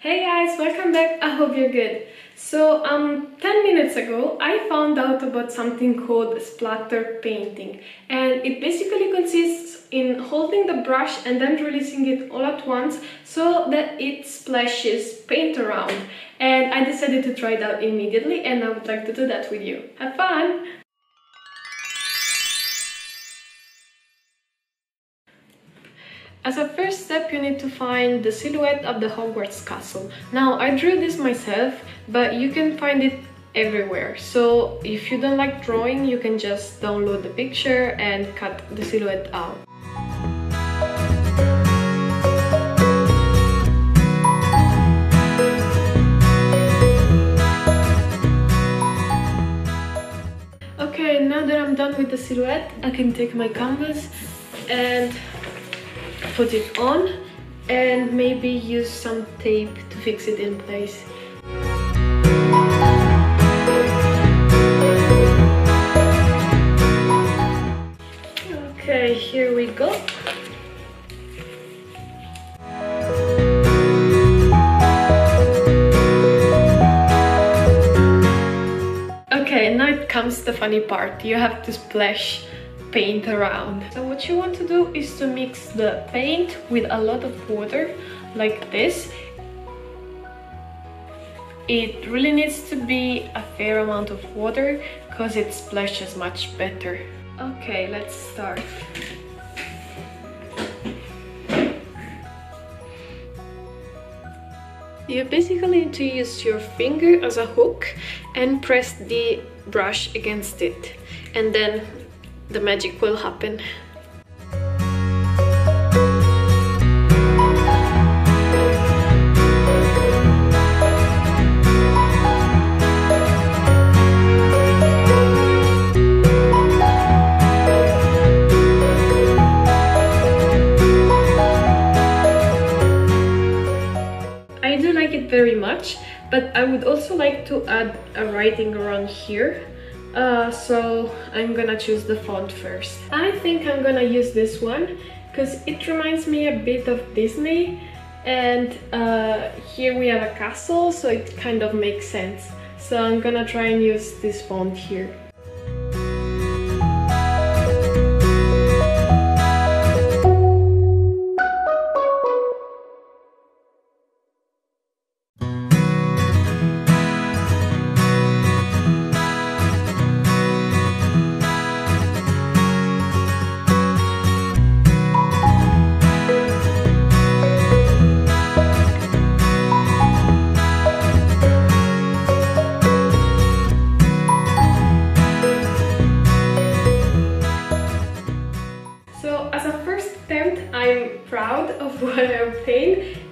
Hey guys, welcome back. I hope you're good. So 10 minutes ago I found out about something called splatter painting, and it basically consists in holding the brush and then releasing it all at once so that it splashes paint around. And I decided to try it out immediately, and I would like to do that with you. Have fun! As a first step, you need to find the silhouette of the Hogwarts Castle. Now, I drew this myself, but you can find it everywhere. So, if you don't like drawing, you can just download the picture and cut the silhouette out. Okay, now that I'm done with the silhouette, I can take my canvas and put it on, and maybe use some tape to fix it in place. Okay, here we go. Okay, now it comes the funny part. You have to splash paint around. So what you want to do is to mix the paint with a lot of water, like this. It really needs to be a fair amount of water because it splashes much better. Okay, let's start. You basically need to use your finger as a hook and press the brush against it, and then the magic will happen. I do like it very much, but I would also like to add a writing around here. So I'm gonna choose the font first. I think I'm gonna use this one because it reminds me a bit of Disney, and here we have a castle, so it kind of makes sense. So I'm gonna try and use this font here.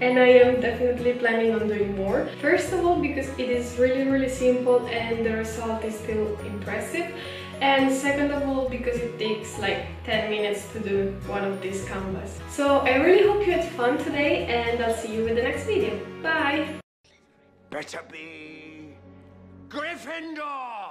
And I am definitely planning on doing more. First of all, because it is really simple and the result is still impressive. And second of all, because it takes like 10 minutes to do one of these canvas. So I really hope you had fun today, and I'll see you in the next video. Bye! Better be Gryffindor!